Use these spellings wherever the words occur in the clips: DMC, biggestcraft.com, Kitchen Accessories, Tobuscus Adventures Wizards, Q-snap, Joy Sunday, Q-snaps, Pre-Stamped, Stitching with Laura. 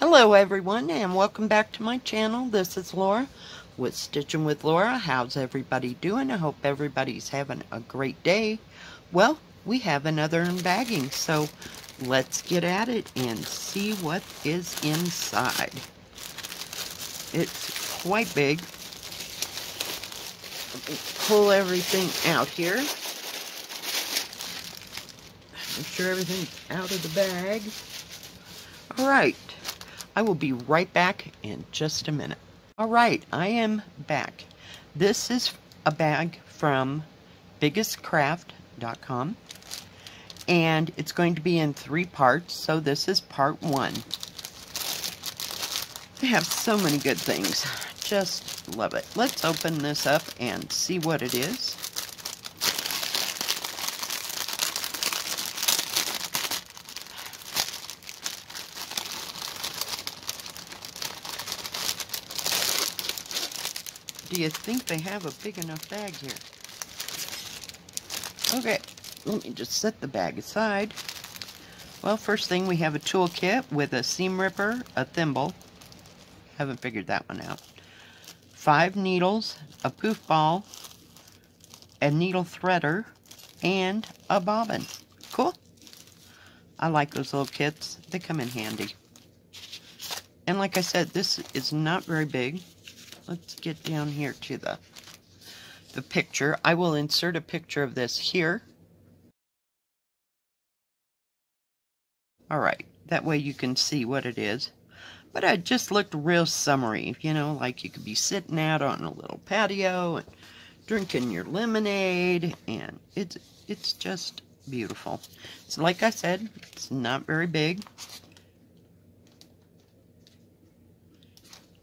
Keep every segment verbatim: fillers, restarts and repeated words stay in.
Hello everyone, and welcome back to my channel. This is Laura with Stitching with Laura. How's everybody doing? I hope everybody's having a great day. Well, we have another unbagging, so let's get at it and see what is inside. It's quite big. Let me pull everything out here. Make sure everything's out of the bag. All right. I will be right back in just a minute. All right, I am back. This is a bag from biggest craft dot com, and it's going to be in three parts, so this is part one. They have so many good things. Just love it. Let's open this up and see what it is. Do you think they have a big enough bag here? Okay, let me just set the bag aside. Well, first thing, we have a toolkit with a seam ripper, a thimble. Haven't figured that one out. Five needles, a poof ball, a needle threader, and a bobbin. Cool. I like those little kits. They come in handy. And like I said, this is not very big. Let's get down here to the, the picture. I will insert a picture of this here. All right, that way you can see what it is. But I just looked real summary, you know, like you could be sitting out on a little patio and drinking your lemonade, and it's, it's just beautiful. So like I said, it's not very big.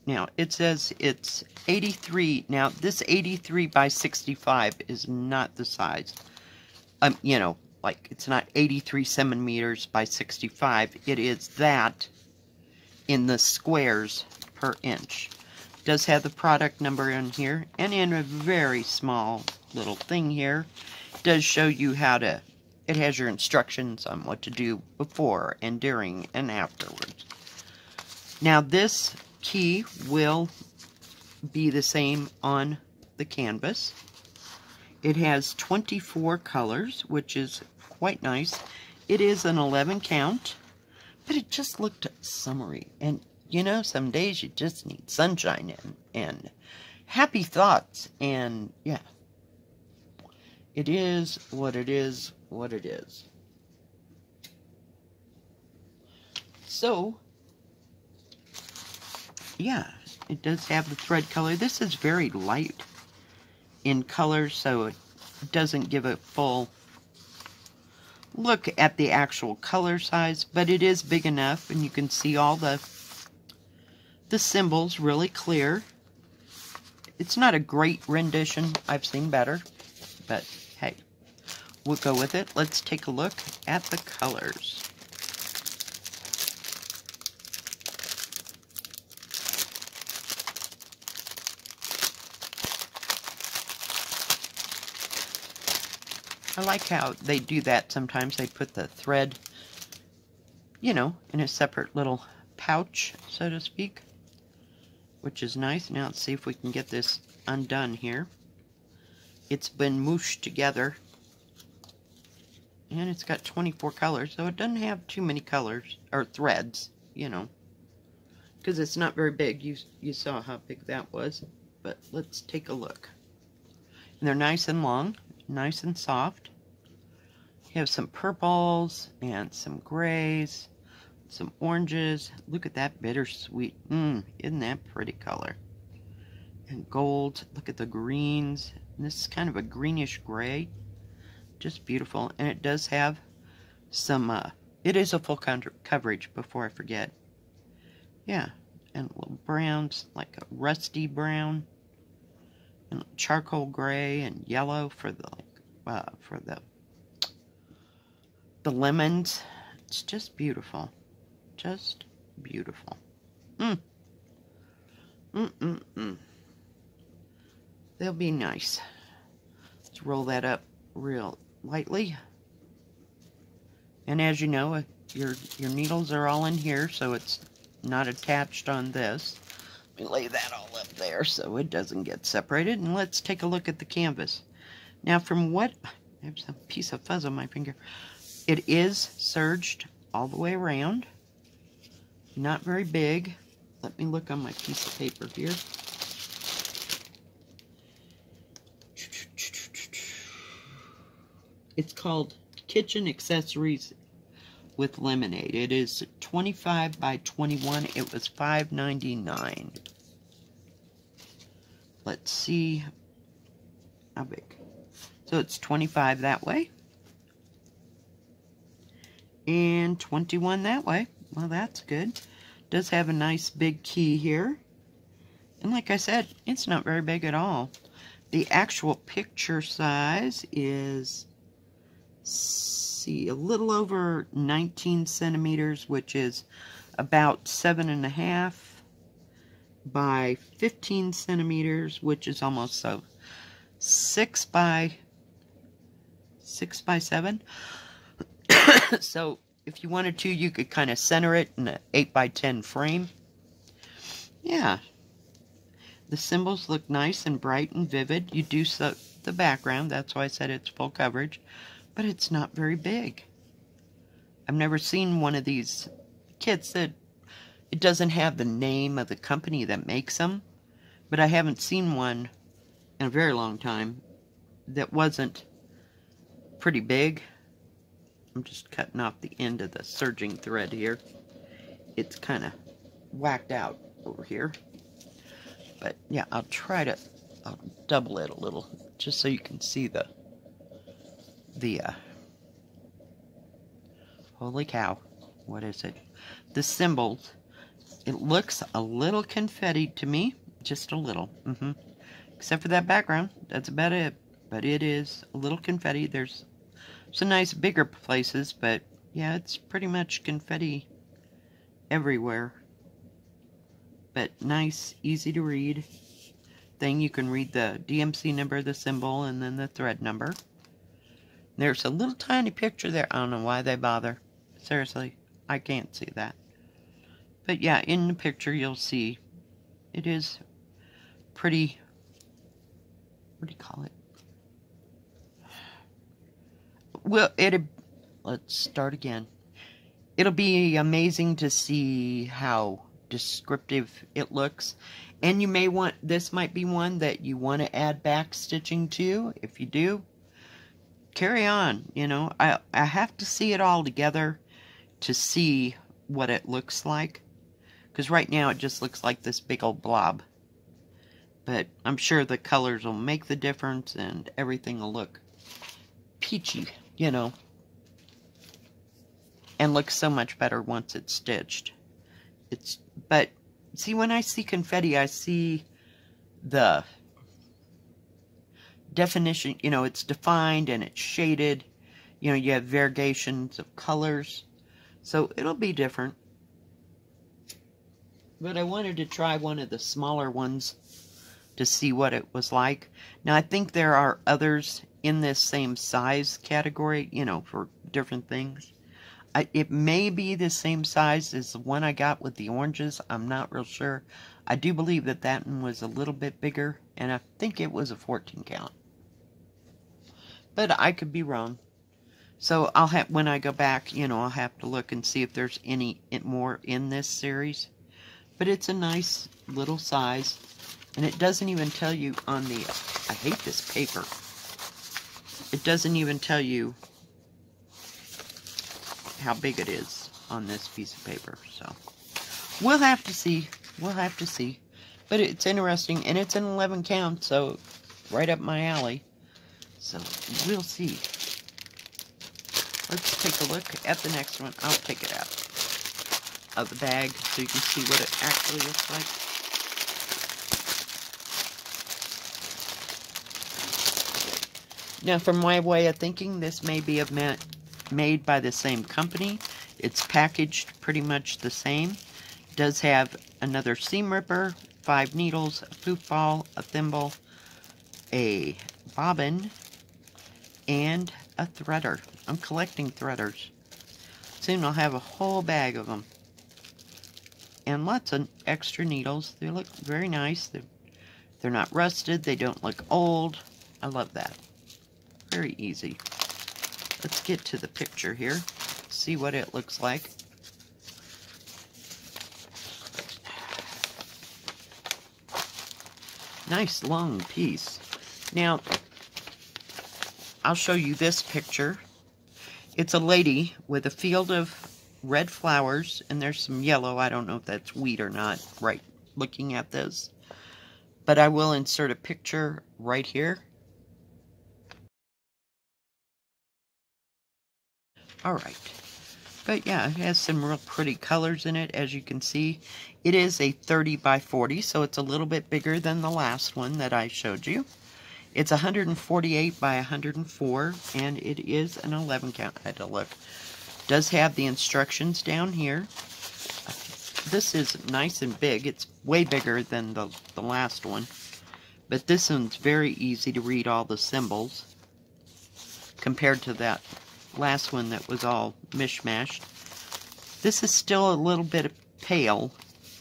Now, it says it's eighty-three. Now, this eighty-three by sixty-five is not the size. Um, you know, like, it's not eighty-three centimeters by sixty-five. It is that in the squares per inch. It does have the product number in here. And in a very small little thing here, it does show you how to, it has your instructions on what to do before and during and afterwards. Now, this key will be the same on the canvas. It has twenty-four colors, which is quite nice. It is an eleven count, but it just looked summary. And you know, some days you just need sunshine and, and happy thoughts. And yeah, it is what it is, what it is. So yeah, it does have the thread color. This is very light in color, so it doesn't give a full look at the actual color size, but it is big enough, and you can see all the the symbols really clear. It's not a great rendition. I've seen better, but hey, we'll go with it. Let's take a look at the colors. I like how they do that sometimes. They put the thread, you know, in a separate little pouch, so to speak, which is nice. Now let's see if we can get this undone here. It's been mooshed together, and it's got twenty-four colors, so it doesn't have too many colors, or threads, you know, because it's not very big. You, you saw how big that was, but let's take a look. And they're nice and long. Nice and soft. You have some purples and some grays, some oranges. Look at that bittersweet. Mmm, isn't that pretty color? And gold. Look at the greens. This is kind of a greenish gray. Just beautiful. And it does have some, uh, it is a full coverage, before I forget. Yeah. And little browns, like a rusty brown. And charcoal gray and yellow for the like uh, for the the lemons. It's just beautiful, just beautiful. Mm. Mm mm mm. They'll be nice. Let's roll that up real lightly. And as you know, your your needles are all in here, so it's not attached on this. Let me lay that all up there so it doesn't get separated, and let's take a look at the canvas. Now from what, there's a piece of fuzz on my finger. It is serged all the way around, not very big. Let me look on my piece of paper here. It's called Kitchen Accessories with Lemonade. It is twenty-five by twenty-one. It was five ninety-nine. Let's see how big. So it's twenty-five that way and twenty-one that way. Well, that's good. Does have a nice big key here. And like I said, it's not very big at all. The actual picture size is, see, a little over nineteen centimeters, which is about seven and a half by fifteen centimeters, which is almost so six by six by seven. So if you wanted to, you could kind of center it in an eight by ten frame. Yeah. The symbols look nice and bright and vivid. You do so the background. That's why I said it's full coverage. But it's not very big. I've never seen one of these kits that it doesn't have the name of the company that makes them. But I haven't seen one in a very long time that wasn't pretty big. I'm just cutting off the end of the serging thread here. It's kind of whacked out over here. But yeah, I'll try to I'll double it a little just so you can see the the uh, holy cow, what is it? The symbols. It looks a little confetti to me, just a little. Mm-hmm. Except for that background, that's about it. But it is a little confetti. There's some nice bigger places, but yeah, it's pretty much confetti everywhere. But nice, easy to read thing. You can read the D M C number, the symbol, and then the thread number. There's a little tiny picture there. I don't know why they bother. Seriously, I can't see that. But yeah, in the picture you'll see it is pretty, what do you call it? Well, it, let's start again. It'll be amazing to see how descriptive it looks. And you may want, this might be one that you want to add back stitching to. If you do, carry on. You know, I, I have to see it all together to see what it looks like. Because right now it just looks like this big old blob. But I'm sure the colors will make the difference and everything will look peachy, you know, and looks so much better once it's stitched. It's, but see, when I see confetti, I see the definition, you know, it's defined and it's shaded, you know, you have variegations of colors, so it'll be different. But I wanted to try one of the smaller ones to see what it was like. Now, I think there are others in this same size category, you know, for different things. I, it may be the same size as the one I got with the oranges. I'm not real sure. I do believe that that one was a little bit bigger, and I think it was a fourteen count. But I could be wrong. So I'll have, when I go back, you know, I'll have to look and see if there's any more in this series. But it's a nice little size, and it doesn't even tell you on the, I hate this paper. It doesn't even tell you how big it is on this piece of paper. So we'll have to see. We'll have to see. But it's interesting. And it's an eleven count. So right up my alley. So we'll see. Let's take a look at the next one. I'll take it out of the bag so you can see what it actually looks like. Now, from my way of thinking, this may be made by the same company. It's packaged pretty much the same. It does have another seam ripper, five needles, a poof ball, a thimble, a bobbin, and a threader. I'm collecting threaders. Soon I'll have a whole bag of them. and lots of extra needles. They look very nice. They're, they're not rusted. They don't look old. I love that. Very easy. Let's get to the picture here. See what it looks like. Nice long piece. Now, I'll show you this picture. It's a lady with a field of red flowers, and there's some yellow. I don't know if that's wheat or not, right, looking at this. But I will insert a picture right here. All right. But yeah, it has some real pretty colors in it, as you can see. It is a thirty by forty, so it's a little bit bigger than the last one that I showed you. It's one forty-eight by one oh four, and it is an eleven count. I had to look. It does have the instructions down here. This is nice and big. It's way bigger than the, the last one. But this one's very easy to read all the symbols compared to that last one that was all mishmashed. This is still a little bit pale,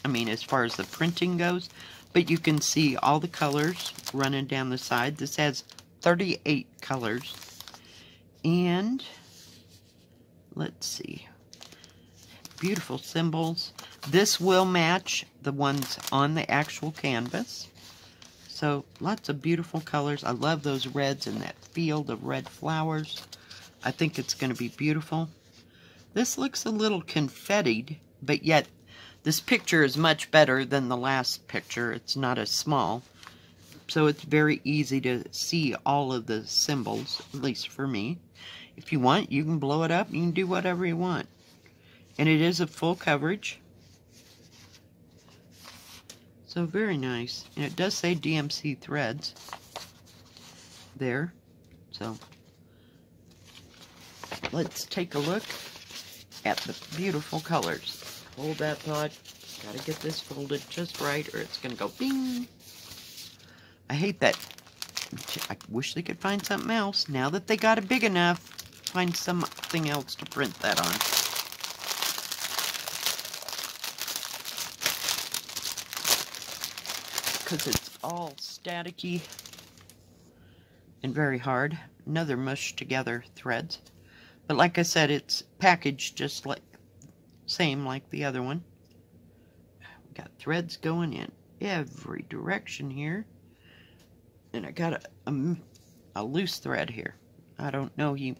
I mean, as far as the printing goes, but you can see all the colors running down the side. This has thirty-eight colors, and let's see, beautiful symbols. This will match the ones on the actual canvas, so lots of beautiful colors. I love those reds and that field of red flowers. I think it's going to be beautiful. This looks a little confettied, but yet this picture is much better than the last picture. It's not as small, so it's very easy to see all of the symbols, at least for me. If you want, you can blow it up. You can do whatever you want. And it is a full coverage. So very nice. And it does say D M C threads there. So let's take a look at the beautiful colors. Hold that thought. Gotta get this folded just right or it's gonna go bing. I hate that. I wish they could find something else. Now that they got it big enough, find something else to print that on. Because it's all staticky and very hard. Another mushed together threads. But like I said, it's packaged just like, same like the other one. We got threads going in every direction here. And I got a, a, a loose thread here. I don't know, he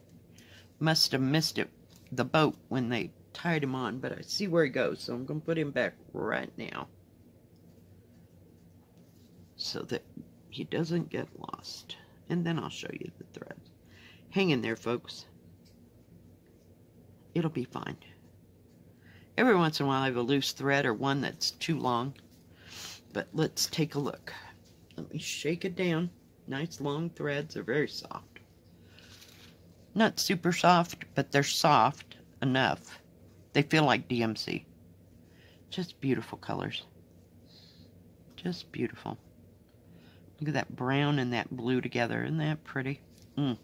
must have missed it, the boat when they tied him on, but I see where he goes, so I'm going to put him back right now. So that he doesn't get lost. And then I'll show you the threads. Hang in there, folks. It'll be fine. Every once in a while I have a loose thread or one that's too long. But let's take a look. Let me shake it down. Nice long threads. They're very soft. Not super soft, but they're soft enough. They feel like D M C. Just beautiful colors. Just beautiful. Look at that brown and that blue together. Isn't that pretty? Mm.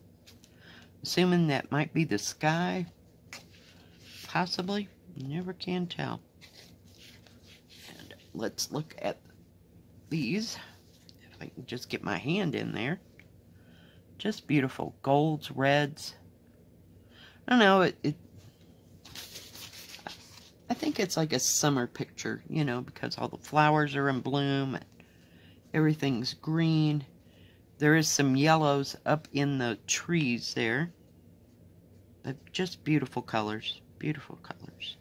Assuming that might be the sky. Possibly, you never can tell. And let's look at these. If I can just get my hand in there. Just beautiful golds, reds. I don't know. It, it. I think it's like a summer picture, you know, because all the flowers are in bloom and everything's green. There is some yellows up in the trees there. They're just beautiful colors. Beautiful colors.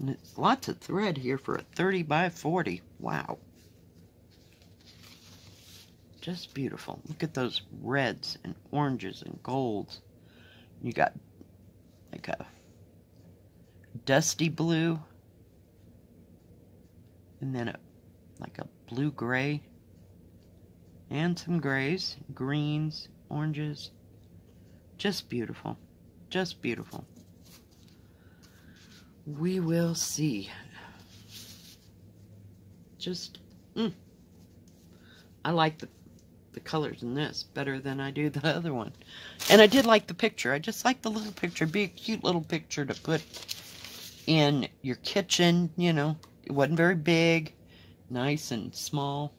And it's lots of thread here for a thirty by forty. Wow. Just beautiful. Look at those reds and oranges and golds. You got like a dusty blue. And then a like a blue gray. And some grays, greens, oranges. Just beautiful. Just beautiful. We will see. Just, mm, I like the, the colors in this better than I do the other one. And I did like the picture. I just like the little picture. It'd be a cute little picture to put in your kitchen, you know. It wasn't very big, nice and small.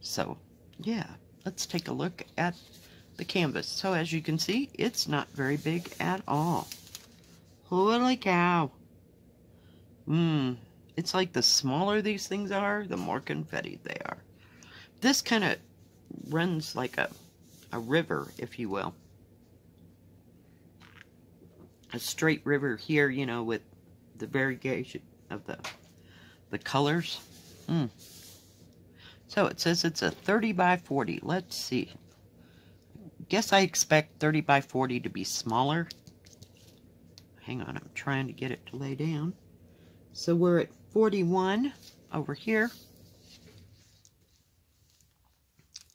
So yeah, let's take a look at the canvas. So as you can see, it's not very big at all. Holy cow. Mmm. It's like the smaller these things are, the more confetti they are. This kind of runs like a, a river, if you will. A straight river here, you know, with the variegation of the, the colors. Mmm. So it says it's a thirty by forty. Let's see. Guess I expect thirty by forty to be smaller. Hang on, I'm trying to get it to lay down. So we're at forty-one over here.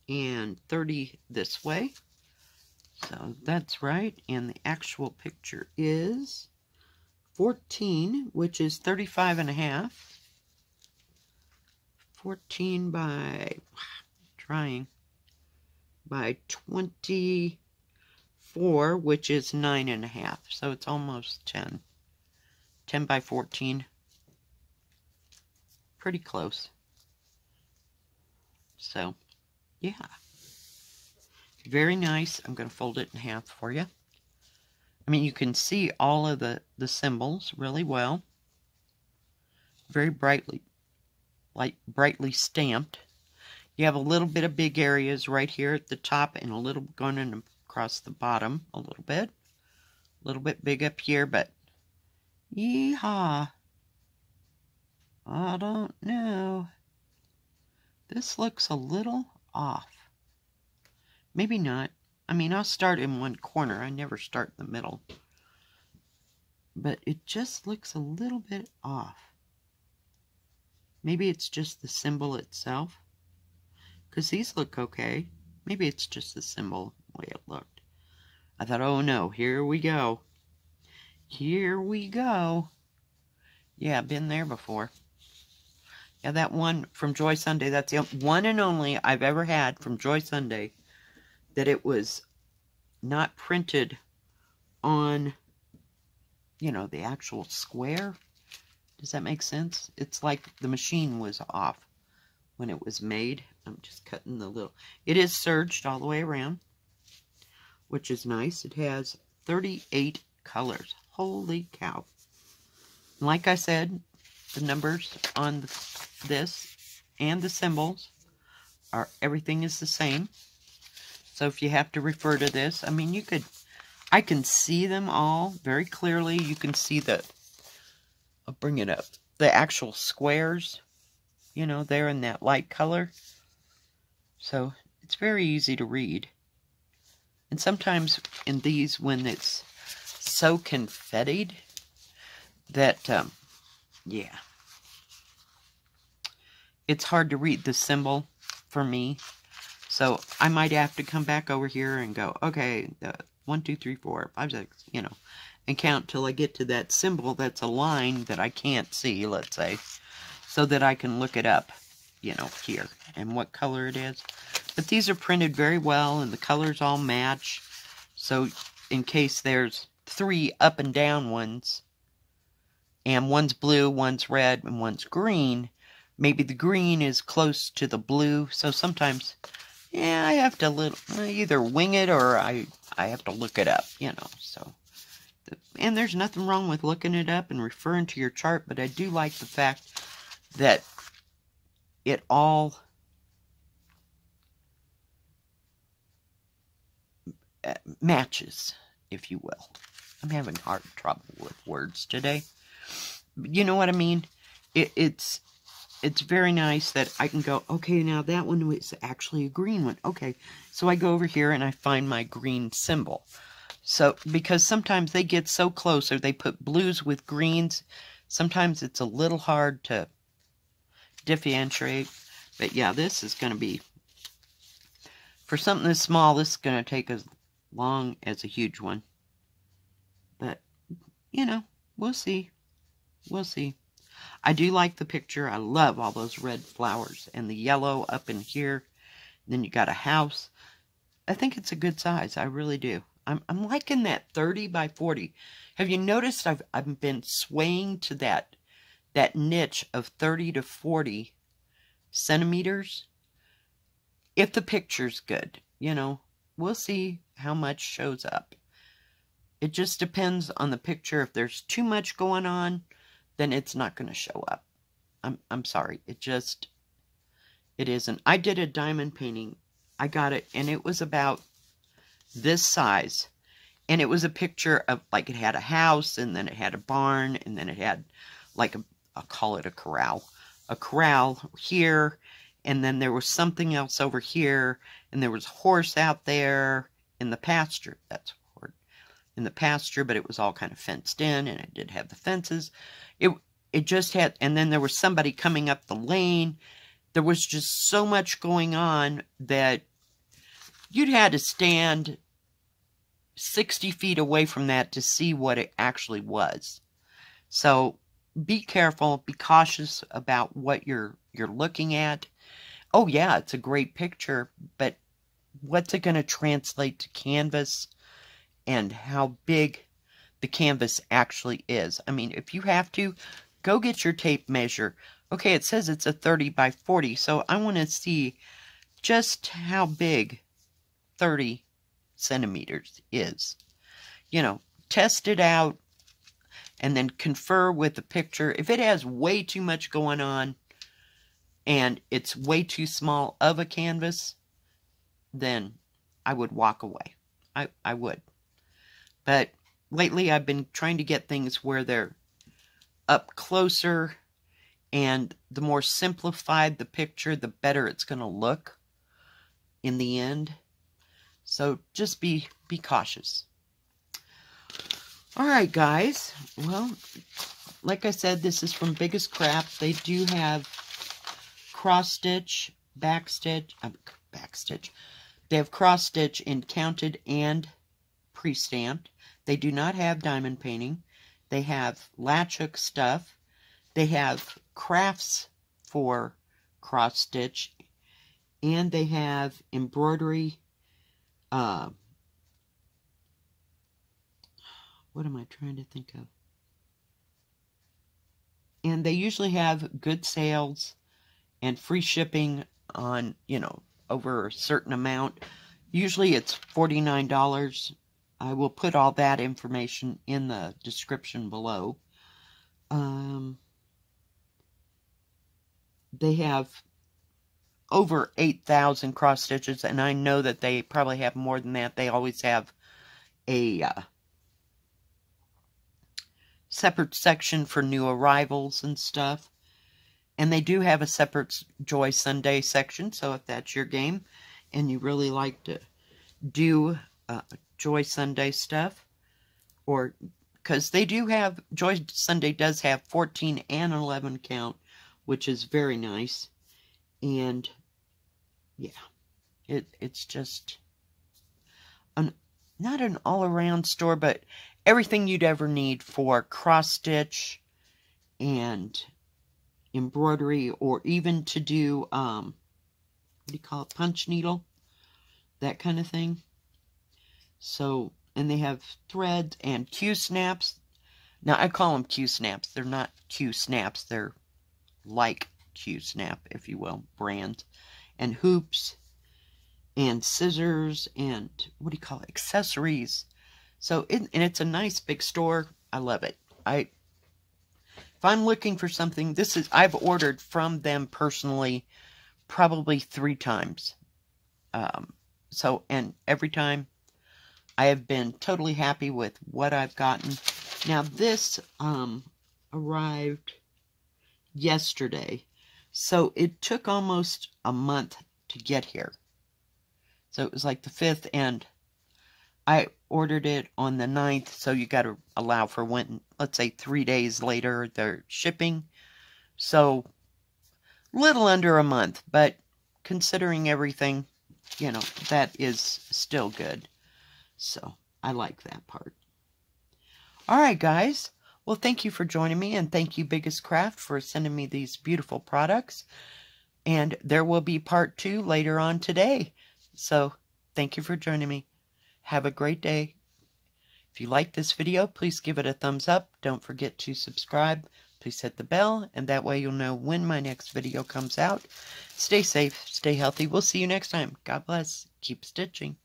And thirty this way. So that's right. And the actual picture is fourteen, which is thirty-five and a half. fourteen by, trying, by twenty-four, which is nine and a half. So it's almost ten. ten by fourteen. Pretty close. So, yeah. Very nice. I'm going to fold it in half for you. I mean, you can see all of the, the symbols really well. Very brightly. Like brightly stamped. You have a little bit of big areas right here at the top and a little going across the bottom a little bit. A little bit big up here, but yeehaw. I don't know. This looks a little off. Maybe not. I mean, I'll start in one corner. I never start in the middle. But it just looks a little bit off. Maybe it's just the symbol itself. Because these look okay. Maybe it's just the symbol, the way it looked. I thought, oh no, here we go. Here we go. Yeah, I've been there before. Yeah, that one from Joy Sunday, that's the one and only I've ever had from Joy Sunday that it was not printed on, you know, the actual square. Does that make sense? It's like the machine was off when it was made. I'm just cutting the little... It is serged all the way around, which is nice. It has thirty-eight colors. Holy cow. Like I said, the numbers on the, this and the symbols are... Everything is the same. So if you have to refer to this, I mean, you could... I can see them all very clearly. You can see the... I'll bring it up. The actual squares, you know, they're in that light color. So it's very easy to read. And sometimes in these, when it's so confettied that, um, yeah, it's hard to read the symbol for me. So I might have to come back over here and go, okay, uh, one, two, three, four, five, six, you know. And count till I get to that symbol that's a line that I can't see, let's say, so that I can look it up, you know, here, and what color it is. But these are printed very well, and the colors all match, so in case there's three up and down ones, and one's blue, one's red, and one's green, maybe the green is close to the blue, so sometimes, yeah, I have to little, I either wing it or I, I have to look it up, you know, so... And there's nothing wrong with looking it up and referring to your chart, but I do like the fact that it all, matches, if you will. I'm having hard trouble with words today. You know what I mean? It, it's, it's very nice that I can go, okay, now that one is actually a green one. Okay, so I go over here and I find my green symbol. So, because sometimes they get so close, or they put blues with greens, sometimes it's a little hard to differentiate. But yeah, this is going to be, for something this small, this is going to take as long as a huge one. But, you know, we'll see. We'll see. I do like the picture. I love all those red flowers and the yellow up in here. Then you got a house. I think it's a good size. I really do. I'm, I'm liking that thirty by forty. Have you noticed I've, I've been swaying to that, that niche of thirty to forty centimeters? If the picture's good, you know, we'll see how much shows up. It just depends on the picture. If there's too much going on, then it's not going to show up. I'm, I'm sorry. It just, it isn't. I did a diamond painting. I got it, and it was about this size, and it was a picture of, like, it had a house, and then it had a barn, and then it had, like, a, I'll call it a corral, a corral here, and then there was something else over here, and there was a horse out there in the pasture. That's hard. In the pasture, but it was all kind of fenced in, and it did have the fences. It, it just had, and then there was somebody coming up the lane. There was just so much going on that you'd had to stand sixty feet away from that to see what it actually was. So be careful, be cautious about what you're you're looking at. Oh yeah, it's a great picture, but what's it going to translate to canvas and how big the canvas actually is? I mean, if you have to, go get your tape measure. Okay, it says it's a thirty by forty, so I want to see just how big thirty centimeters is. You know, test it out and then confer with the picture. If it has way too much going on and it's way too small of a canvas, then I would walk away. I, I would. But lately I've been trying to get things where they're up closer, and the more simplified the picture, the better it's going to look in the end. So just be be cautious. All right, guys. Well, like I said, this is from Biggest Craft. They do have cross stitch, back stitch, um, back stitch. They have cross stitch in counted and pre-stamped. They do not have diamond painting. They have latch hook stuff. They have crafts for cross stitch, and they have embroidery. Uh, what am I trying to think of? And they usually have good sales and free shipping on, you know, over a certain amount. Usually it's forty-nine dollars. I will put all that information in the description below. Um, they have over eight thousand cross stitches, and I know that they probably have more than that. They always have a uh, separate section for new arrivals and stuff. And they do have a separate Joy Sunday section, so if that's your game and you really like to do uh, Joy Sunday stuff, or because they do have, Joy Sunday does have fourteen and eleven count, which is very nice. And yeah, it it's just an not an all-around store, but everything you'd ever need for cross stitch and embroidery, or even to do um what do you call it, punch needle, that kind of thing. So, and they have threads and Q-snaps. Now I call them Q-snaps. They're not Q-snaps. They're like Q-snap, if you will, brand, and hoops and scissors and what do you call it, accessories. So it, and it's a nice big store. I love it. I if I'm looking for something, this is, I've ordered from them personally probably three times. Um, so, and every time I have been totally happy with what I've gotten. Now this um, arrived yesterday. So it took almost a month to get here. So it was like the fifth, and I ordered it on the ninth. So you got to allow for when, let's say three days later, they're shipping. So little under a month, but considering everything, you know, that is still good. So I like that part. All right, guys. Well, thank you for joining me, and thank you, Biggest Craft, for sending me these beautiful products. And there will be part two later on today. So thank you for joining me. Have a great day. If you like this video, please give it a thumbs up. Don't forget to subscribe. Please hit the bell, and that way you'll know when my next video comes out. Stay safe, stay healthy. We'll see you next time. God bless. Keep stitching.